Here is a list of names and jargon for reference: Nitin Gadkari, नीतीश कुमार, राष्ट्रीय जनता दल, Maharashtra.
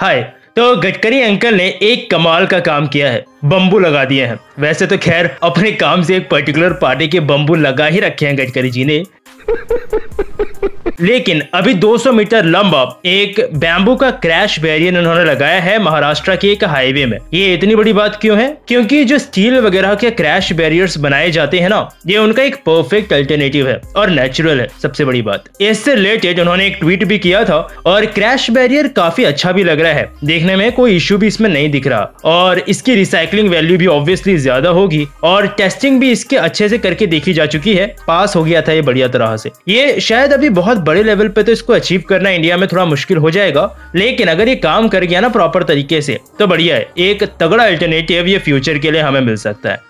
हाय। तो गडकरी अंकल ने एक कमाल का काम किया है, बम्बू लगा दिए हैं। वैसे तो खैर अपने काम से एक पर्टिकुलर पार्टी के बम्बू लगा ही रखे हैं गडकरी जी ने, लेकिन अभी 200 मीटर लंबा एक बैम्बू का क्रैश बैरियर उन्होंने लगाया है महाराष्ट्र के एक हाईवे में। ये इतनी बड़ी बात क्यों है? क्योंकि जो स्टील वगैरह के क्रैश बैरियर्स बनाए जाते हैं ना, ये उनका एक परफेक्ट अल्टरनेटिव है और नेचुरल है, सबसे बड़ी बात। इससे रिलेटेड उन्होंने एक ट्वीट भी किया था और क्रैश बैरियर काफी अच्छा भी लग रहा है, देखने में कोई इश्यू भी इसमें नहीं दिख रहा, और इसकी रिसाइकलिंग वैल्यू भी ऑब्वियसली ज्यादा होगी, और टेस्टिंग भी इसके अच्छे से करके देखी जा चुकी है। पास हो गया था ये बढ़िया तरह से। ये शायद अभी बहुत बड़े लेवल पे तो इसको अचीव करना इंडिया में थोड़ा मुश्किल हो जाएगा, लेकिन अगर ये काम कर गया ना प्रॉपर तरीके से तो बढ़िया है। एक तगड़ा अल्टरनेटिव ये फ्यूचर के लिए हमें मिल सकता है।